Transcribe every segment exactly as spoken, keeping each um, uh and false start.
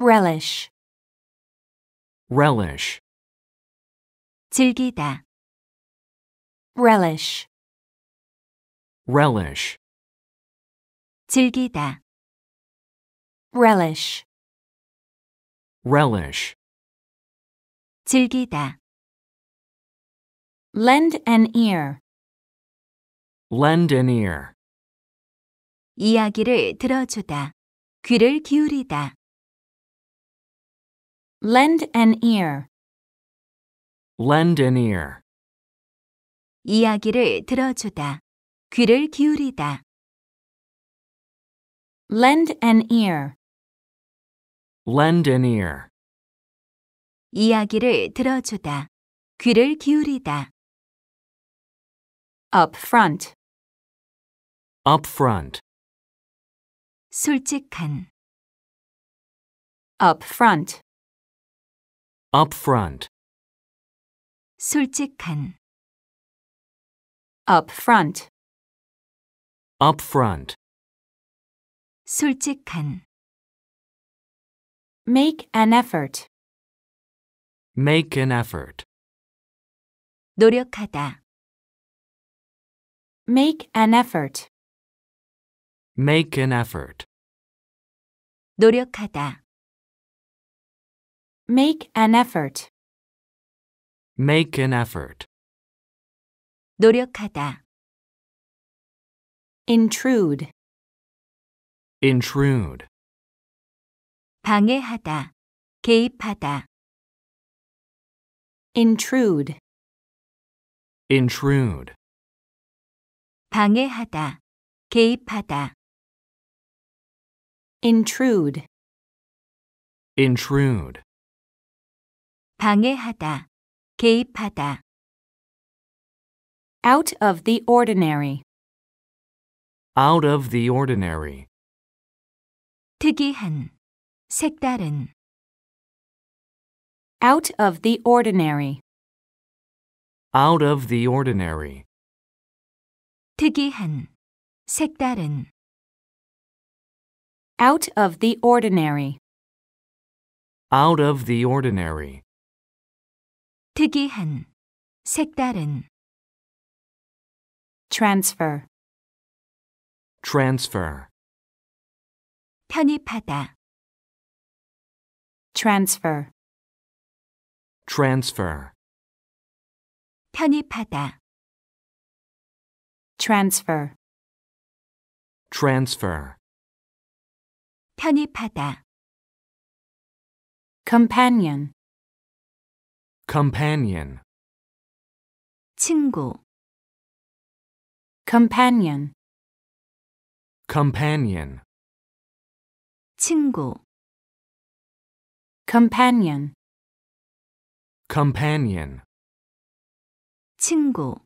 relish, relish. 즐기다, relish, relish. 즐기다, relish, relish. 즐기다. Lend an ear, lend an ear. 이야기를 들어주다, 귀를 기울이다. Lend an ear, lend an ear. 이야기를 들어주다, 귀를 기울이다. Lend an ear, lend an ear. 이야기를 들어주다, 귀를 기울이다. Up front, up front. 솔직한, up front, up front. 솔직한, up front, up front. 솔직한. Make an effort, make an effort. 노력하다, make an effort, make an effort. 노력하다, make an effort, make an effort. 노력하다. Intrude, intrude. 방해하다, 개입하다. Intrude, intrude. 방해하다, 개입하다. Intrude, intrude. 방해하다, 개입하다. Out of the ordinary, out of the ordinary. 특이한, 색다른. Out of the ordinary, out of the ordinary. 특이한, 색다른. Out of the ordinary, out of the ordinary. 특이한, 색다른. Transfer, transfer. 편입하다, transfer, transfer. 편입하다, transfer, transfer. 편입하다. Companion, companion. 친구, companion, companion. 친구, companion, companion. 친구.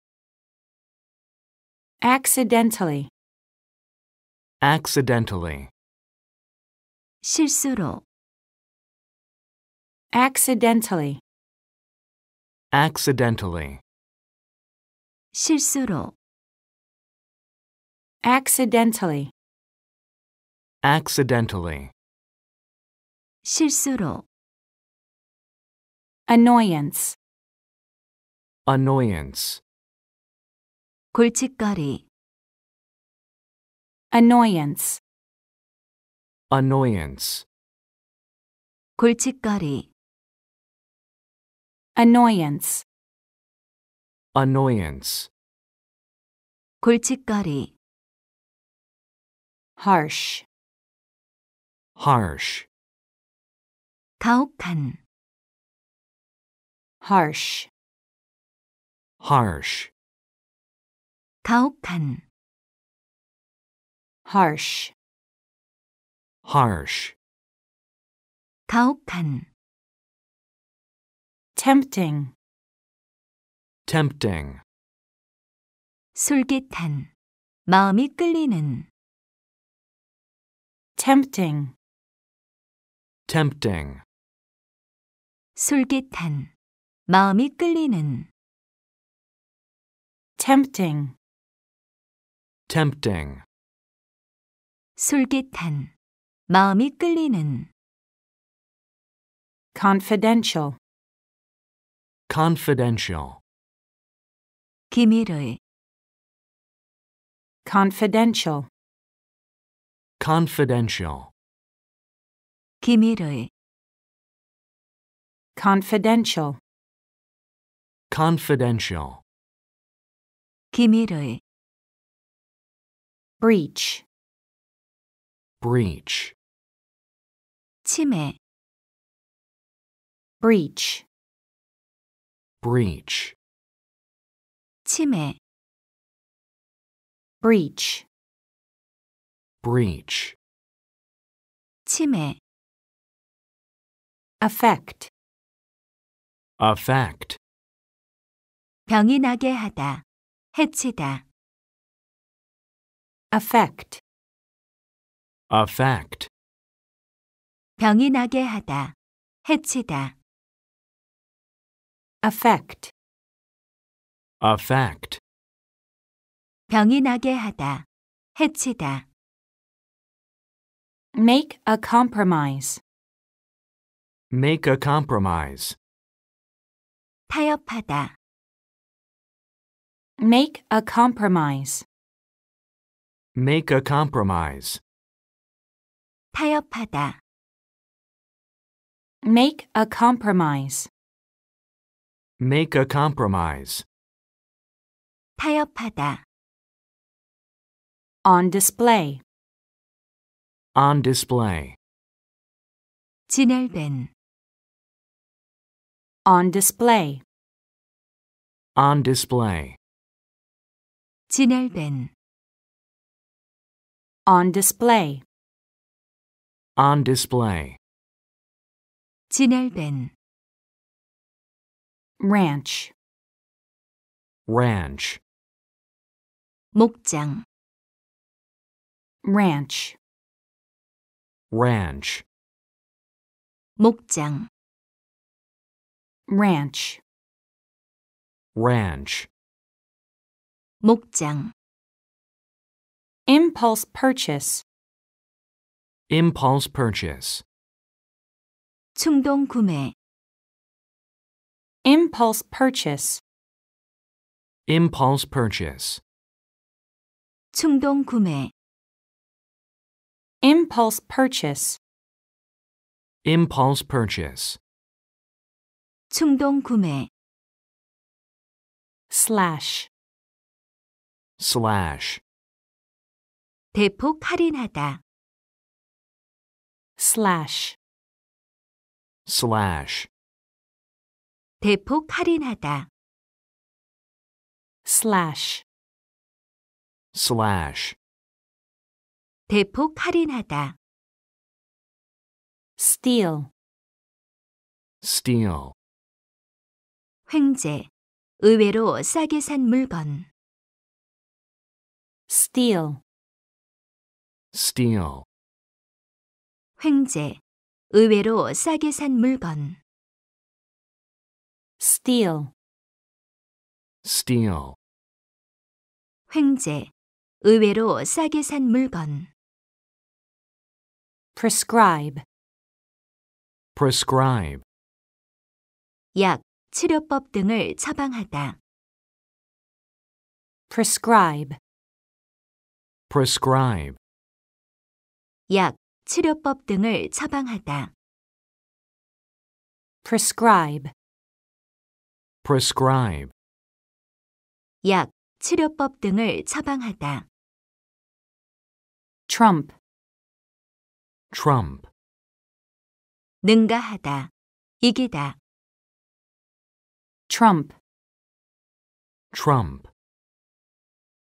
Accidentally, accidentally. 실수로, accidentally, accidentally. 실수로, accidentally, accidentally. 실수로. Annoyance, annoyance. 골칫거리, annoyance, annoyance. 골칫거리, annoyance, annoyance. 골칫거리. Harsh, harsh. 가혹한, harsh, harsh. 가혹한, harsh, harsh. 가혹한. Tempting, tempting. 솔깃한, 마음이 끌리는. Tempting, tempting. 솔깃한, 마음이 끌리는. Tempting, tempting. 솔깃한, 마음이 끌리는. confidential, confidential, 기밀의, confidential, confidential, 기밀의, confidential, confidential, 기밀의, breach, breach, 침해, breach, breach, 침해, breach, breach, 침해, affect, affect, 병이 나게 하다, 해치다, affect, affect, 병이 나게 하다, 해치다, affect, affect, 병이 나게 하다, 해치다, make a compromise, make a compromise, 타협하다, make a compromise, make a compromise, 타협하다, make a compromise, make a compromise, 타협하다, on display, on display, 진열된, on display, on display, 진열된, on display, on display, 진열된, ranch, ranch, 목장, ranch, ranch, 목장, ranch, ranch, 목장, impulse purchase, impulse purchase, 충동 구매, impulse purchase, impulse purchase, 충동 구매, impulse purchase, impulse purchase, 충동 구매, slash, slash, 대폭 할인하다, slash, slash, 대폭 할인하다, slash, slash, 대폭 할인하다, steal, steal, 횡재, 의외로 싸게 산 물건, steal, steal, 횡재, 의외로 싸게 산 물건, steal, steal, 횡재, 의외로 싸게 산 물건, prescribe, prescribe, 약, 치료법 등을 처방하다, prescribe, prescribe, 약, 치료법 등을 처방하다, prescribe, prescribe, 약, 치료법 등을 처방하다, trump, trump, 능가하다, 이기다, trump, trump,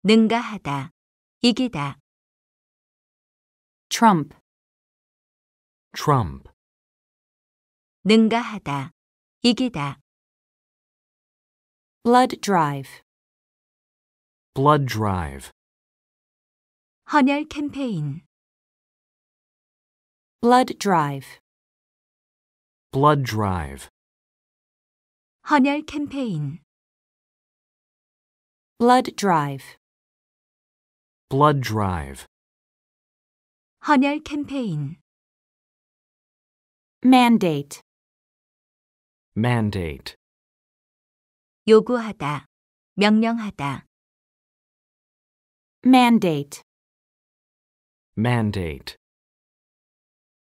능가하다, 이기다, trump, trump, 능가하다, 이기다, blood drive, blood drive, 헌혈 캠페인, blood drive, blood drive, 헌혈 캠페인, blood drive, blood drive, 헌혈 캠페인, mandate, mandate. 요구하다, 명령하다. mandate. mandate.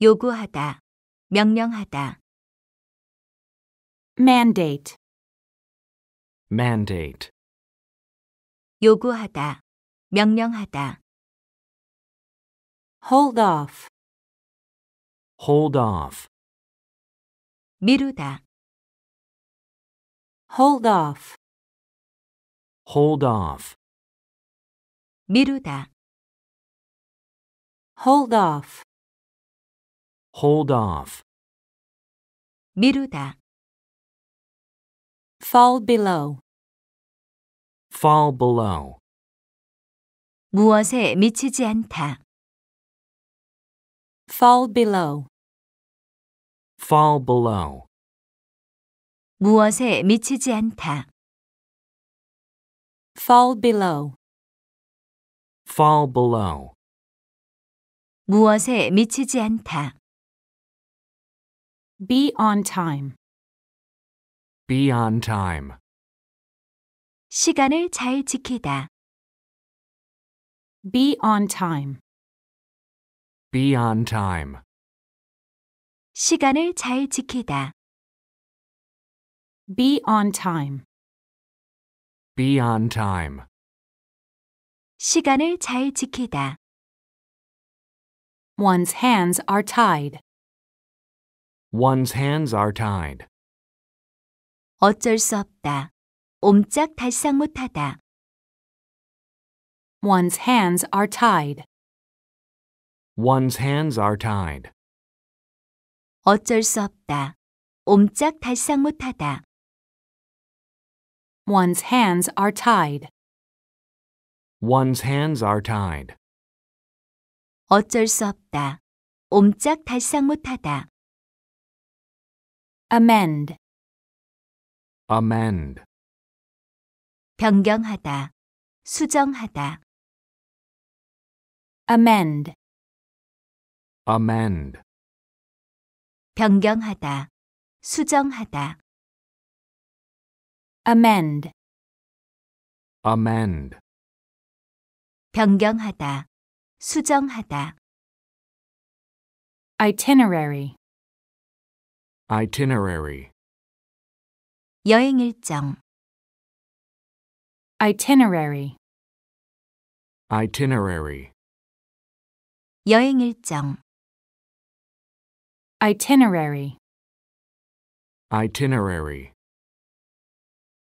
요구하다, 명령하다. mandate. mandate. 요구하다, 명령하다. hold off. hold off. 미루다. hold off. hold off. 미루다. hold off. hold off. 미루다. fall below. fall below. 무엇에 미치지 않다. fall below. fall below. 무엇에 미치지 않다. fall below. fall below. 무엇에 미치지 않다. be on time. be on time. 시간을 잘 지키다. be on time. be on time. 시간을 잘 지키다. be on time. be on time. 시간을 잘 지키다. one's hands are tied. one's hands are tied. 어쩔 수 없다. 옴짝 달싹 못하다. one's hands are tied. one's hands are tied. 어쩔 수 없다. 옴짝 달싹 못하다. one's hands are tied. one's hands are tied. 어쩔 수 없다. 옴짝 달싹 못하다. amend. amend. 변경하다. 수정하다. amend. amend. 변경하다. 수정하다. amend. amend. 변경하다. 수정하다. itinerary. itinerary. 여행 일정. itinerary. itinerary. 여행 일정. itinerary. itinerary.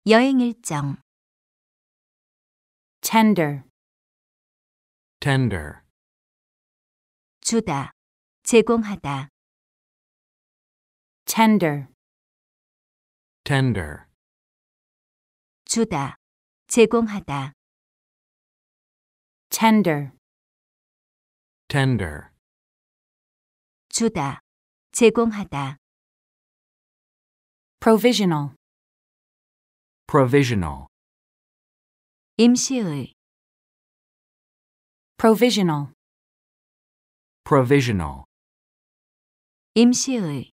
여행 일정. tender. tender. 주다, 제공하다. tender. tender. 주다, 제공하다. tender. tender. 주다, 제공하다. provisional. provisional. 임시의. provisional. provisional. 임시의.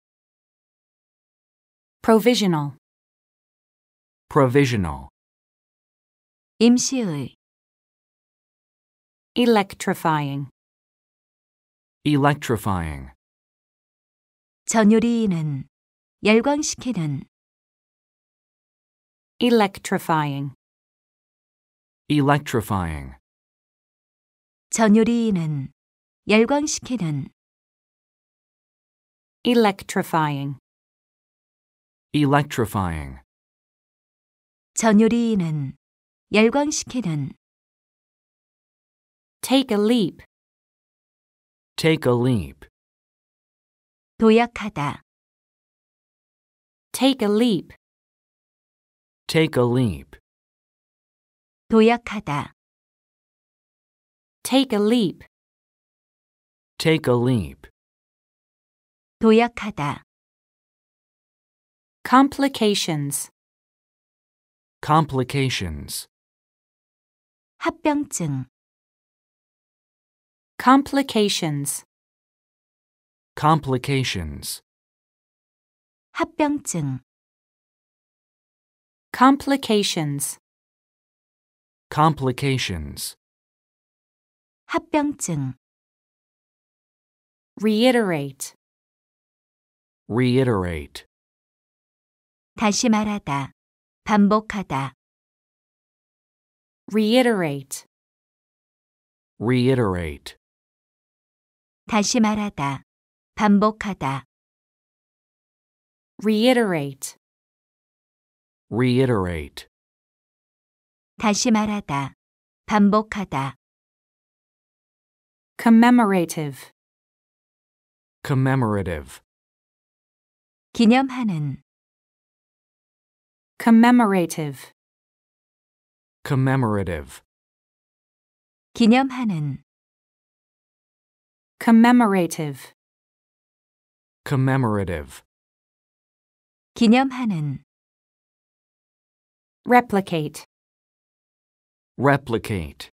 provisional. provisional. 임시의. electrifying. electrifying. 전율이는, 열광시키는. electrifying. electrifying. 전율이는, 열광시키는. electrifying. electrifying. 전율이는, 열광시키는. take a leap. take a leap. 도약하다. take a leap. take a leap. 도약하다. take a leap. take a leap. 도약하다. complications. complications. 합병증. complications. complications. 합병증. Complications. Complications. 합병증. Reiterate. Reiterate. 다시 말하다, 반복하다. Reiterate. Reiterate. 다시 말하다, 반복하다. Reiterate. Reiterate. 다시 말하다, 반복하다. Commemorative. Commemorative. 기념하는. Commemorative. Commemorative. 기념하는. Commemorative. Commemorative. 기념하는. Replicate. Replicate.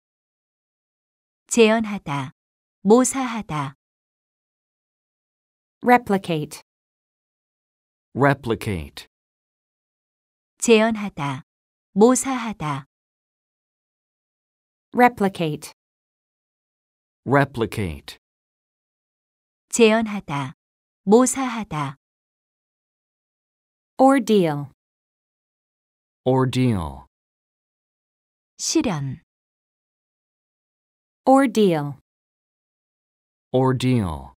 재현하다, 모사하다. Replicate. Replicate. 재현하다, 모사하다. Replicate. Replicate. 재현하다, 모사하다. Ordeal. Ordeal. 시련. Ordeal. Ordeal.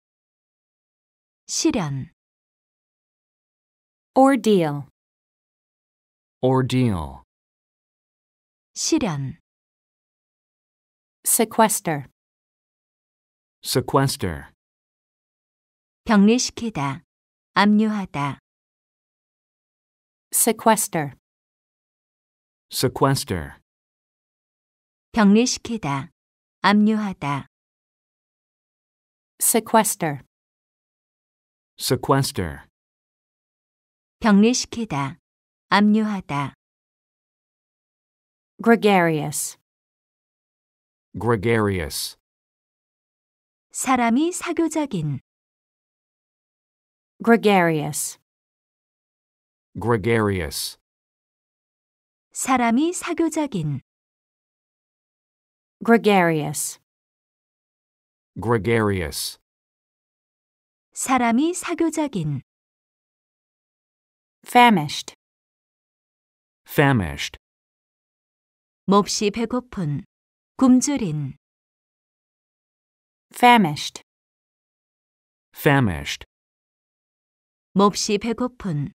시련. Ordeal. Ordeal. 시련. Sequester. Sequester. 격리시키다, 압류하다. Sequester. Sequester. 격리시키다, 압류하다. Sequester. Sequester. 격리시키다, 압류하다. Gregarious. Gregarious. 사람이 사교적인. Gregarious. Gregarious. 사람이 사교적인. Gregarious. Gregarious. 사람이 사교적인. Famished. Famished. 몹시 배고픈, 굶주린. Famished. Famished. 몹시 배고픈,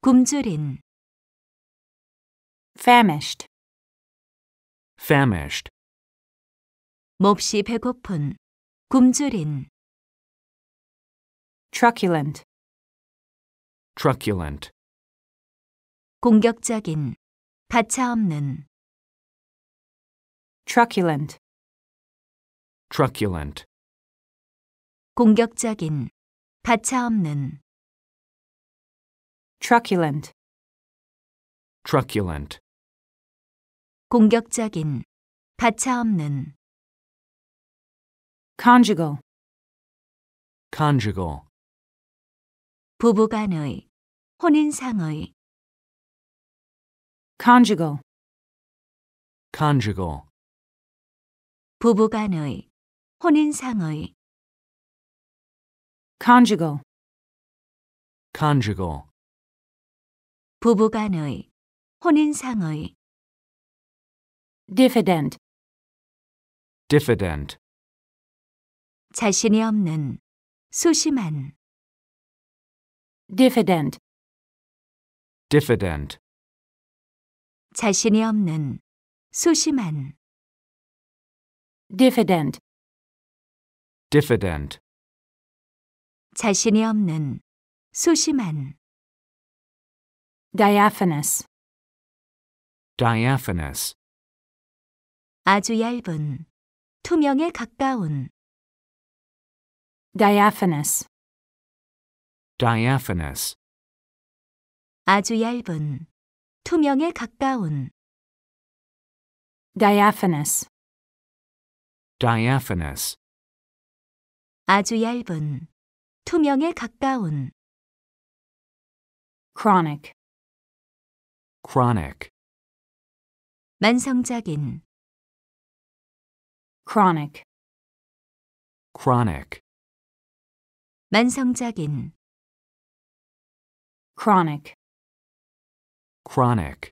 굶주린. Famished. Famished. 몹시 배고픈, 굶주린. Truculent. Truculent. 공격적인, 가차없는. Truculent. Truculent. 공격적인, 가차없는. Truculent. Truculent. 공격적인, 가차없는. Conjugal. Conjugal. 부부간의, 혼인상의. Conjugal. Conjugal. 부부간의, 혼인상의. Conjugal. Conjugal. 부부간의, 혼인상의. Diffident. Diffident. 자신이 없는, 소심한. Diffident. Diffident. 자신이 없는, 소심한. Diffident. Diffident. 자신이 없는, 소심한. Diaphanous. Diaphanous. 아주 얇은, 투명에 가까운. Diaphanous. Diaphanous. 아주 얇은, 투명에 가까운. Diaphanous. Diaphanous. 아주 얇은, 투명에 가까운. Chronic. chronic. 만성적인 chronic chronic 만성적인 chronic chronic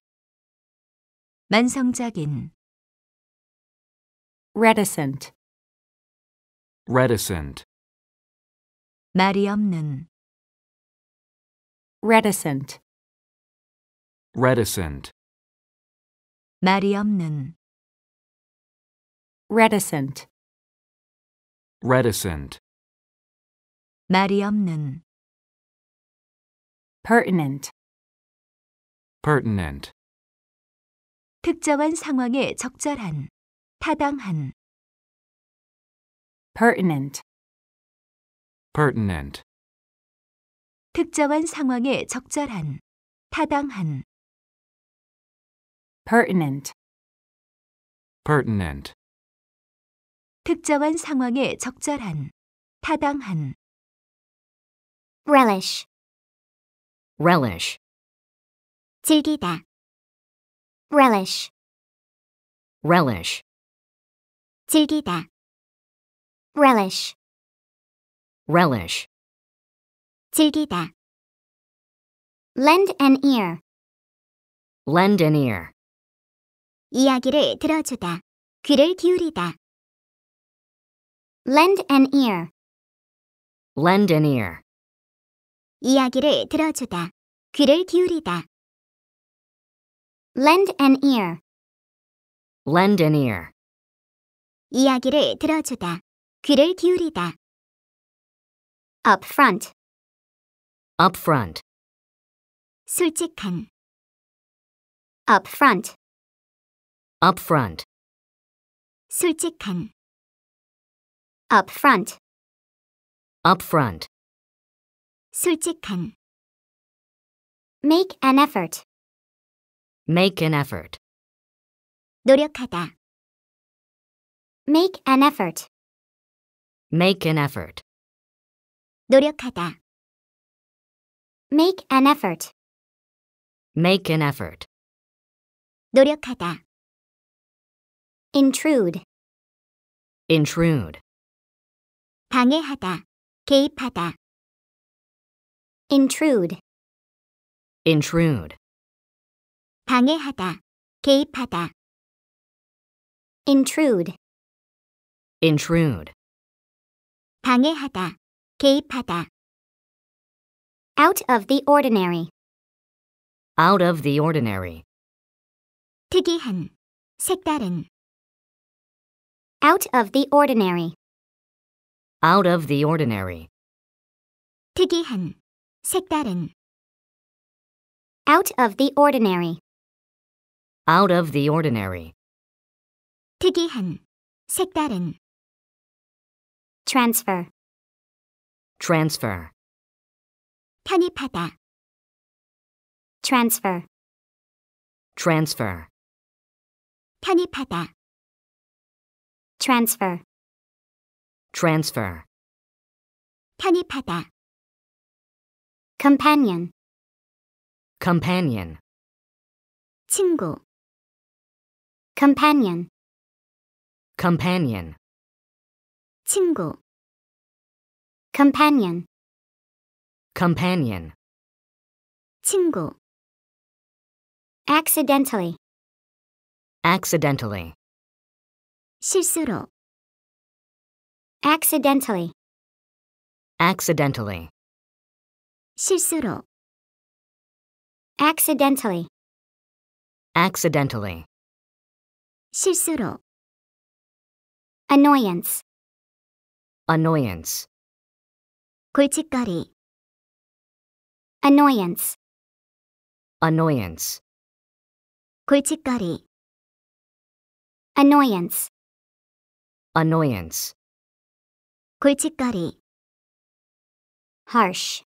만성적인 reticent reticent 말이 없는 reticent reticent 말이 없는 reticent reticent 말이 없는 pertinent pertinent 특정한 상황에 적절한 타당한 pertinent pertinent 특정한 상황에 적절한 타당한 pertinent pertinent 특정한 상황에 적절한 타당한 relish relish 즐기다 relish relish 즐기다 relish relish 즐기다 lend an ear lend an ear 이야기를 들어주다. 귀를 기울이다. Lend an ear. Lend an ear. 이야기를 들어주다. 귀를 기울이다. Lend an ear. Lend an ear. 이야기를 들어주다. 귀를 기울이다. Up front. Up front. 솔직한. Up front. Upfront. 솔직한. Upfront. Upfront. 솔직한. Make an effort. Make an effort. 노력하다. Make an effort. Make an effort. 노력하다. Make an effort. Make an effort. 노력하다. intrude intrude 방해하다, 개입하다 intrude intrude 방해하다, 개입하다 intrude intrude 방해하다, 개입하다 out of the ordinary out of the ordinary 특이한, 색다른 out of the ordinary. Out of the ordinary. 특이한, 색다른. Out of the ordinary. Out of the ordinary. 특이한, 색다른. Transfer. Transfer. 편입하다. Transfer. Transfer. 편입하다. transfer transfer 편입하다 companion companion 친구 companion companion 친구 companion companion 친구 accidentally accidentally 실수로 accidentally accidentally 실수로 accidentally accidentally 실수로 annoyance annoyance 골칫거리 annoyance annoyance 골칫거리 annoyance annoyance 골칫거리 harsh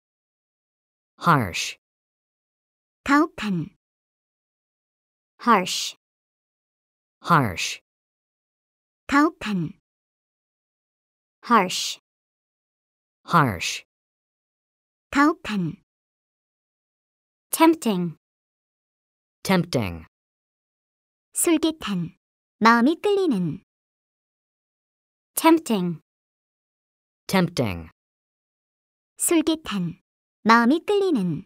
harsh 가혹한 harsh harsh 가혹한 harsh harsh 가혹한 tempting tempting. 솔깃한, 마음이 끌리는. tempting. tempting. 솔깃한, 마음이 끌리는.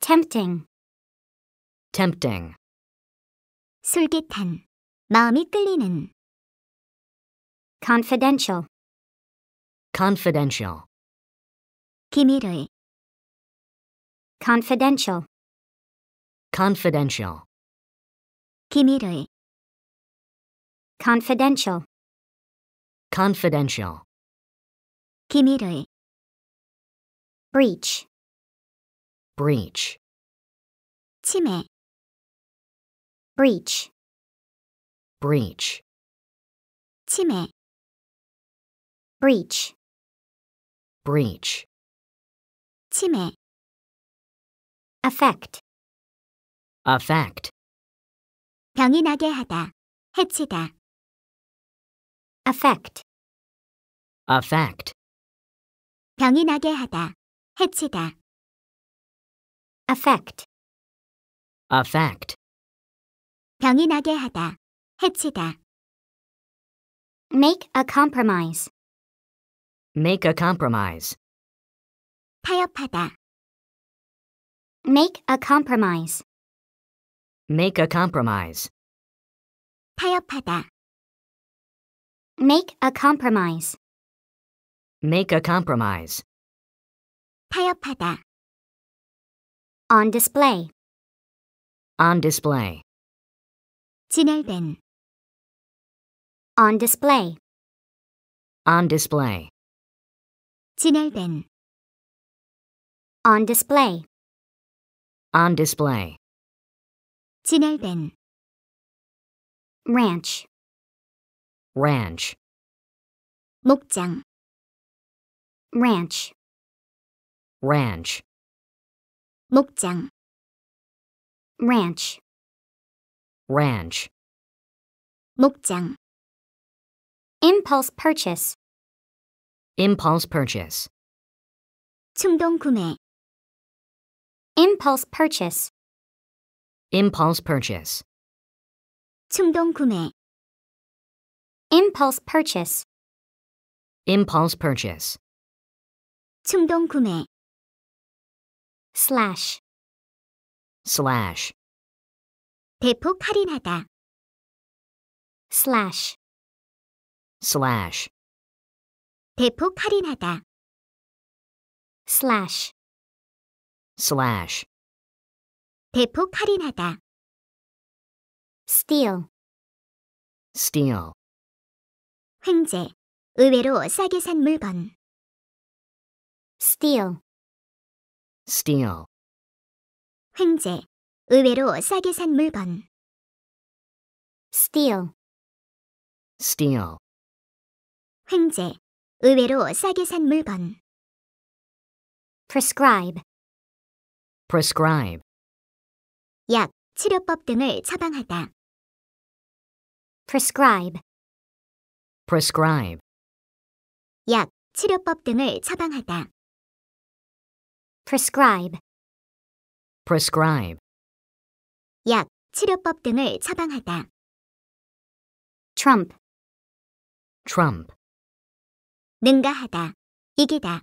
tempting. tempting. 솔깃한, 마음이 끌리는. confidential. confidential. 기밀의. confidential. confidential. 기밀의. confidential. confidential. 기밀의. breach. breach. 침해. breach. breach. 침해. breach. breach. 침해. affect. affect. 병이 나게 하다, 해치다. affect. affect. 병이 나게 하다, 해치다. affect. affect. 병이 나게 하다, 해치다. make a compromise. make a compromise. 타협하다. make a compromise. make a compromise. 타협하다. make a compromise. make a compromise. 타협하다. on display. on display. 진열된. on display. on display. 진열된. on display. on display. 진열된. ranch. ranch. 목장. ranch. ranch. 목장. ranch. ranch. 목장. impulse purchase. impulse purchase. 충동 구매. impulse purchase. impulse purchase. 충동 구매. impulse purchase. impulse purchase. 충동 구매. slash. slash. 대폭 할인하다. slash. slash. 대폭 할인하다. slash. slash. 대폭 할인하다. steal. steal. 횡재. 의외로 싸게 산 물건. steal. steal. 횡재. 의외로 싸게 산 물건. steal. steal. 횡재. 의외로 싸게 산 물건. prescribe. prescribe. 약, 치료법 등을 처방하다. prescribe. prescribe. 약, 치료법 등을 처방하다. prescribe. prescribe. 약, 치료법 등을 처방하다. trump. trump. 능가하다, 이기다.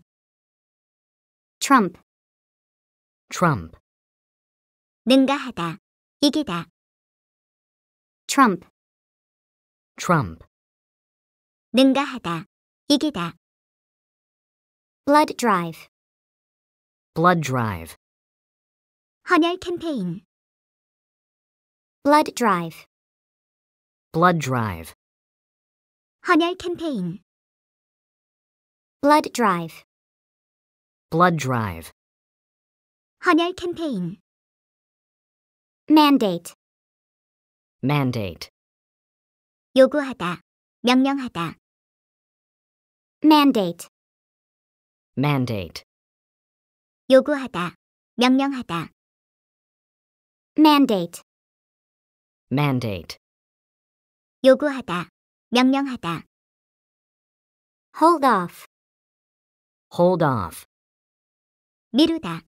trump. trump. 능가하다, 이기다. trump. trump. 능가하다, 이기다. blood drive. blood drive. 헌혈 캠페인. blood drive. blood drive. 헌혈 캠페인. blood drive. blood drive. 헌혈 캠페인. mandate. mandate. 요구하다, 명령하다. mandate. mandate. 요구하다, 명령하다. mandate. mandate. 요구하다, 명령하다. hold off. hold off. 미루다.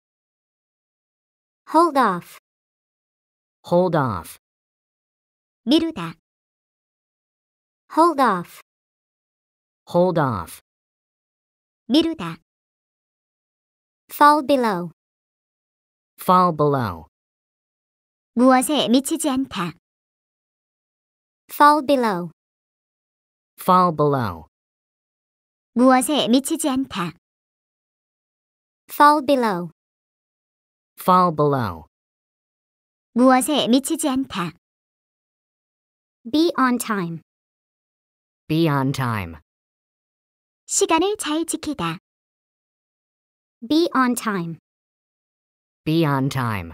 hold off. Hold off. 見るだ Hold off. Hold off. 見るだ Fall below. Fall below. 무엇에 미치지 않다. Fall below. Fall below. 무엇에 미치지 않다. Fall below. Fall below. 무엇에 미치지 않다. Be on time. Be on time. 시간을 잘 지키다. Be on time. Be on time.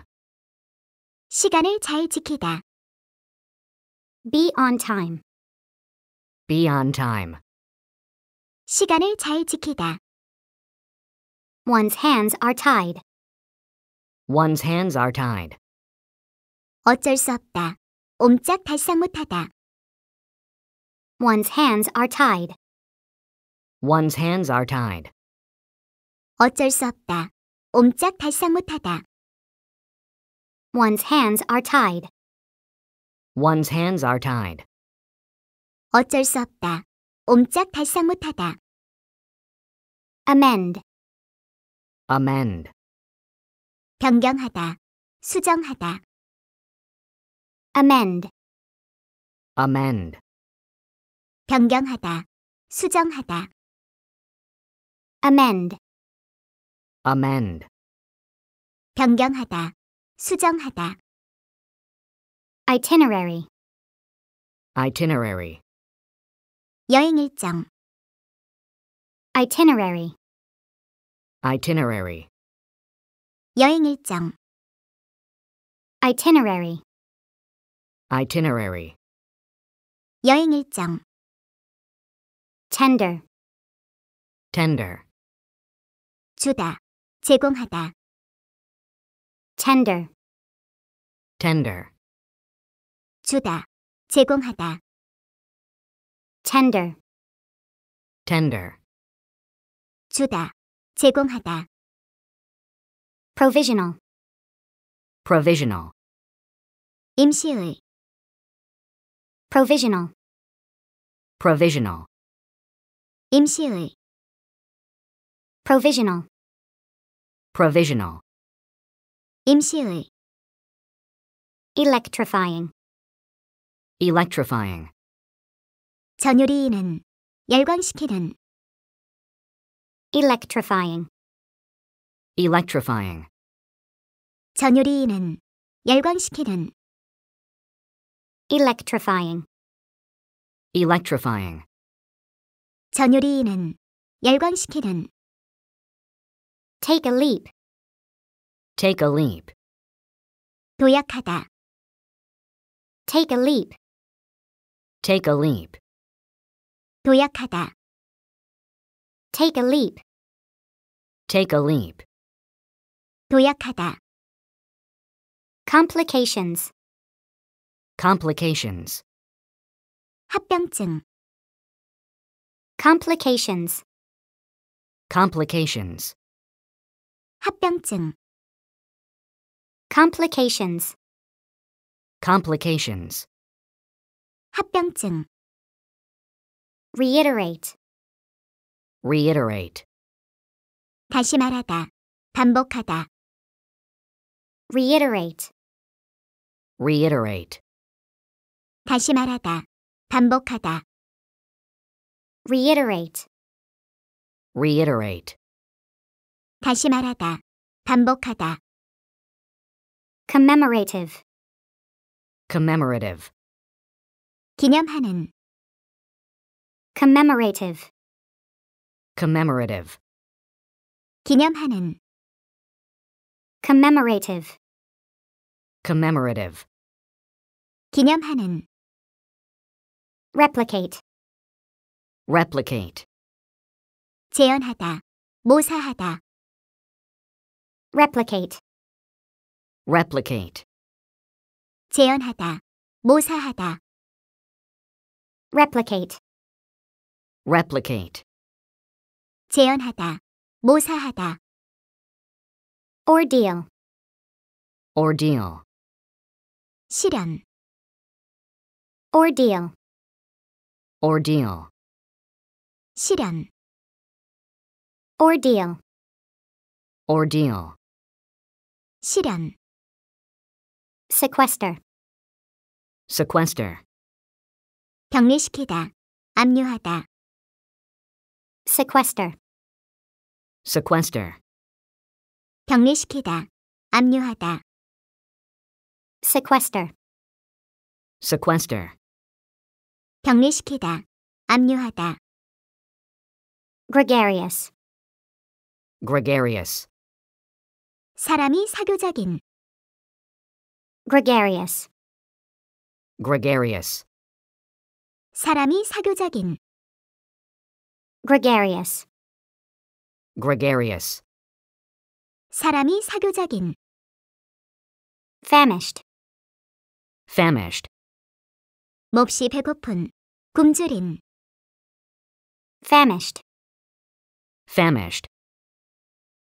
시간을 잘 지키다. Be on time. Be on time. 시간을 잘 지키다. One's hands are tied. One's hands are tied. 어쩔 수 없다. 옴짝 달싹 못하다. One's hands are tied. One's hands are tied. 어쩔 수 없다. 옴짝 달싹 못하다. One's hands are tied. One's hands are tied. 어쩔 수 없다. 옴짝 달싹 못하다. Amend. Amend. 변경하다. 수정하다. Amend. Amend. 변경하다. 수정하다. Amend. Amend. 변경하다. 수정하다. Itinerary. Itinerary. 여행 일정. Itinerary. Itinerary. 여행 일정. Itinerary. Itinerary. 여행 일정. Tender. Tender. 주다. 제공하다. Tender. Tender. 주다. 제공하다. Tender. Tender. 주다. 제공하다. Provisional. Provisional. 임시의. Provisional. Provisional. 임시의. Provisional. Provisional. 임시의. Electrifying. Electrifying. 전율이는 열광시키는. Electrifying. Electrifying. 전율이는 열광시키는. Electrifying. Electrifying. 전율이는 열광시키는. Take a leap. Take a leap. 도약하다. Take a leap. Take a leap. 도약하다. Take a leap. Take a leap. 도약하다. Complications. Complications. 합병증. Complications. Complications. 합병증. Complications. Complications. 합병증. Reiterate. Reiterate. 다시 말하다. 반복하다. Reiterate. Reiterate. 다시 말하다. 반복하다. Reiterate. Reiterate. 다시 말하다. 반복하다. Commemorative. Commemorative. 기념하는. Commemorative. Commemorative. 기념하는. Commemorative. Commemorative. 기념하는. Replicate. Replicate. 재현하다. 모사하다. Replicate. Replicate. 재현하다. 모사하다. Replicate. Replicate. 재현하다. 모사하다. Ordeal. Ordeal. 시련 Ordeal Ordeal 시련 Ordeal Ordeal 시련 Sequester Sequester 격리시키다 압류하다 Sequester Sequester 격리시키다 압류하다 Sequester Sequester 격리시키다 압류하다 Gregarious Gregarious 사람이 사교적인 Gregarious Gregarious 사람이 사교적인 Gregarious Gregarious 사람이 사교적인 Famished Famished 몹시 배고픈, 굶주린 Famished Famished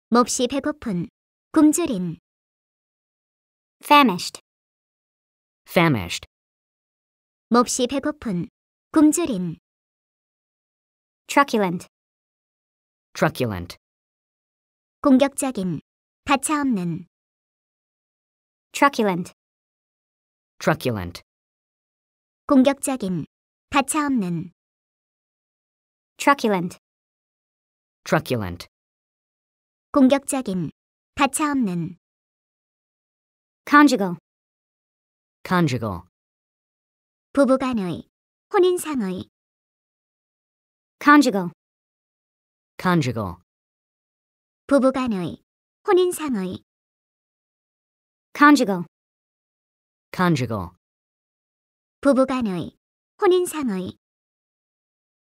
몹시 배고픈, 굶주린 Famished Famished 몹시 배고픈, 굶주린 Truculent Truculent 공격적인, 가차없는 Truculent Truculent 공격적인, 가차없는 Truculent Truculent 공격적인, 가차없는 Conjugal Conjugal 부부간의, 혼인상의 Conjugal Conjugal 부부간의, 혼인상의 Conjugal Conjugal 부부간의, 혼인상의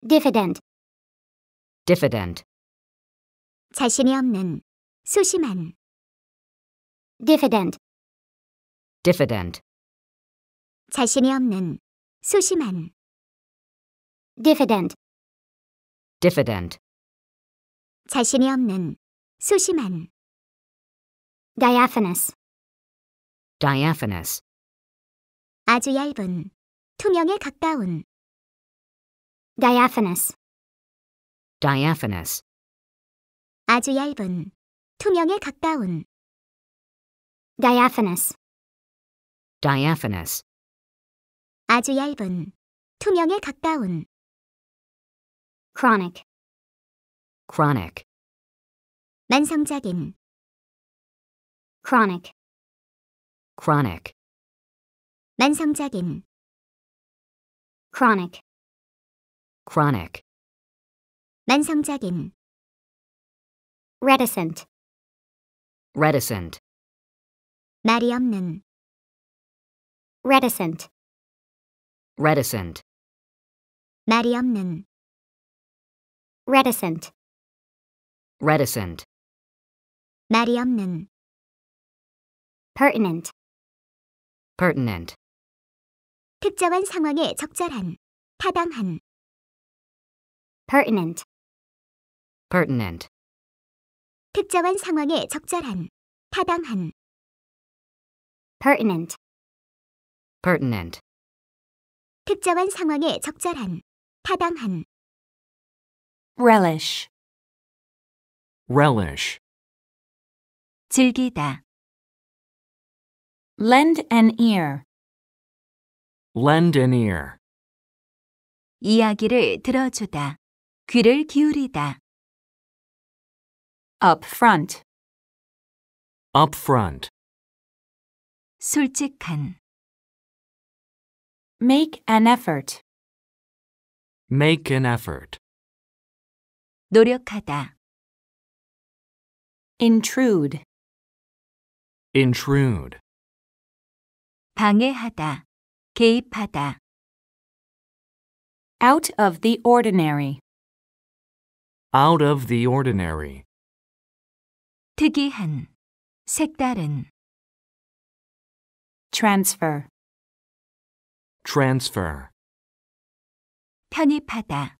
Diffident Diffident 자신이 없는, 소심한 Diffident Diffident 자신이 없는, 소심한 Diffident Diffident 자신이 없는, 소심한 Diaphanous Diaphanous 아주 얇은, 투명에 가까운 Diaphanous Diaphanous 아주 얇은, 투명에 가까운 Diaphanous Diaphanous 아주 얇은, 투명에 가까운 Chronic Chronic 만성적인 Chronic Chronic 만성적인 Chronic Chronic 만성적인 Reticent Reticent 말이 없는 Reticent Reticent 말이 없는 Reticent Reticent 말이 없는 Pertinent Pertinent 특정한 상황에 적절한, 타당한 Pertinent Pertinent 특정한 상황에 적절한, 타당한 Pertinent Pertinent 특정한 상황에 적절한, 타당한 Relish Relish 즐기다 Lend an ear Lend an ear 이야기를 들어주다. 귀를 기울이다. Up front Up front 솔직한 Make an effort Make an effort 노력하다. Intrude Intrude 방해하다. 개입하다. Out of the ordinary Out of the ordinary 특이한, 색다른 Transfer Transfer 편입하다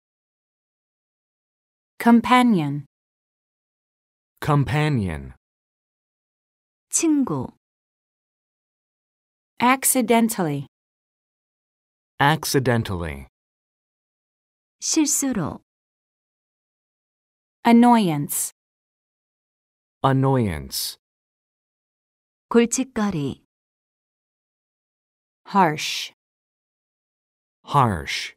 Companion Companion 친구 accidentally, accidentally, 실수로, annoyance, annoyance, 골칫거리, harsh, harsh,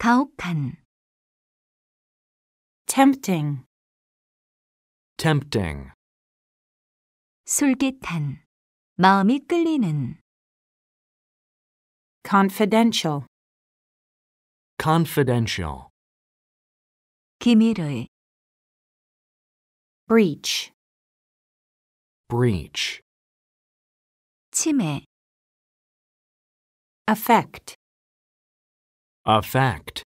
가혹한, tempting, tempting, 솔깃한, 마음이 끌리는, confidential, confidential, 기밀의, breach, breach, 침해, affect, affect,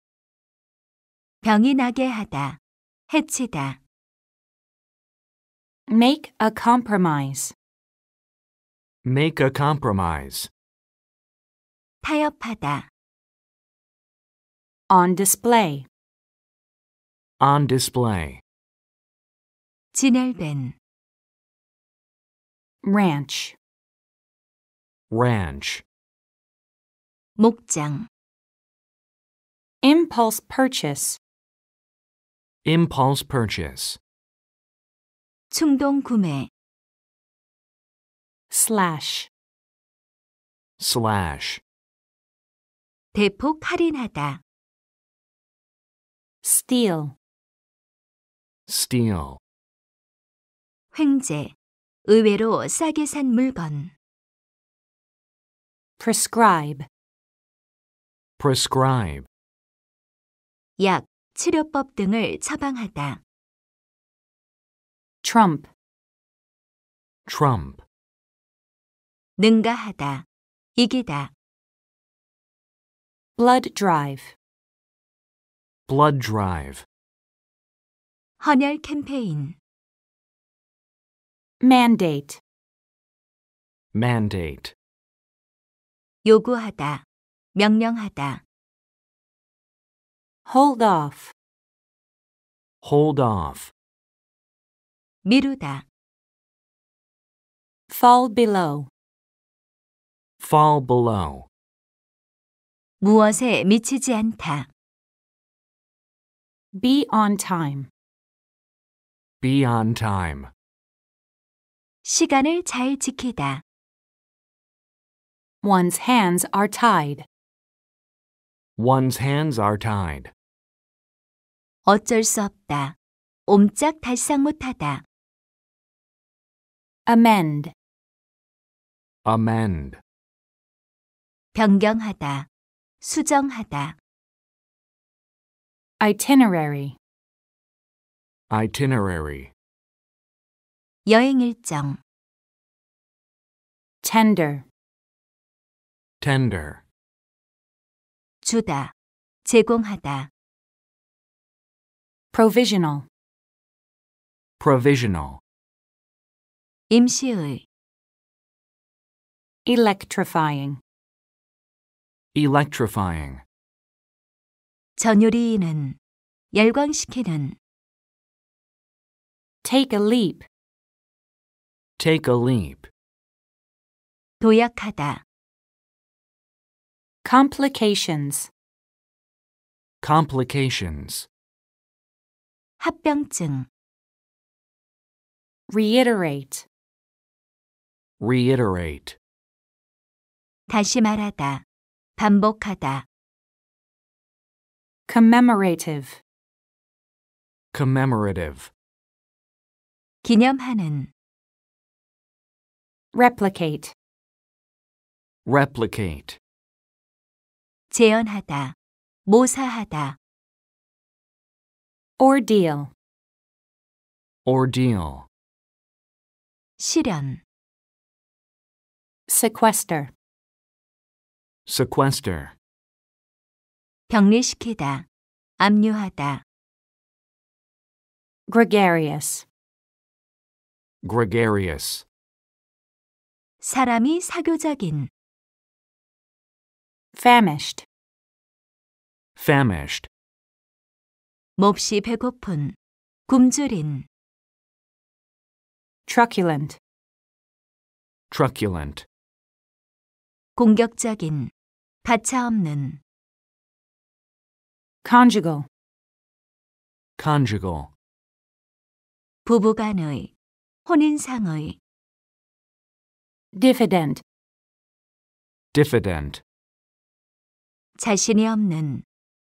병이 나게 하다, 해치다, make a compromise, make a compromise, 타협하다, on display, on display, 진열된, ranch, ranch, 목장, impulse purchase, impulse purchase, 충동 구매, slash, slash, 대폭 할인하다, steal, steal, 횡재, 의외로 싸게 산 물건, prescribe, prescribe, 약, 치료법 등을 처방하다, trump, trump, 능가하다, 이기다, blood drive, blood drive, 헌혈 캠페인, mandate, mandate, 요구하다, 명령하다, hold off, hold off, 미루다, fall below, fall below, 무엇에 미치지 않다, be on time, be on time, 시간을 잘 지키다, one's hands are tied, one's hands are tied, 어쩔 수 없다, 옴짝 달싹 못하다, amend, amend, 변경하다, 수정하다, itinerary, itinerary, 여행 일정, tender, tender, 주다, 제공하다, provisional, provisional, 임시의, electrifying, electrifying, 전율이는, 열광시키는, take a leap, take a leap, 도약하다, complications, complications, 합병증, reiterate, reiterate, 다시 말하다, 반복하다, commemorative, commemorative, 기념하는, replicate, replicate, 재현하다, 모사하다, ordeal, ordeal, 실현, sequester, sequester, 격리시키다, 압류하다, gregarious, gregarious, 사람이 사교적인, famished, famished, 몹시 배고픈, 굶주린, truculent, truculent, 공격적인, 가차없는 conjugal conjugal 부부간의, 혼인상의 diffident diffident 자신이 없는,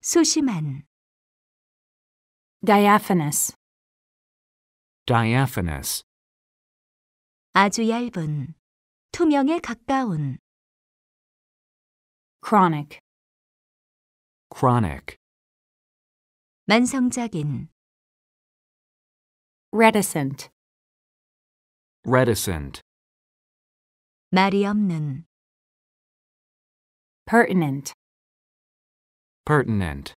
소심한 diaphanous diaphanous 아주 얇은, 투명에 가까운 chronic chronic 만성적인 reticent reticent 말이 없는 pertinent pertinent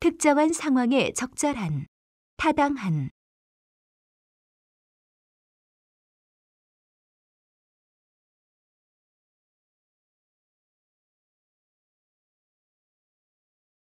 특정한 상황에 적절한, 타당한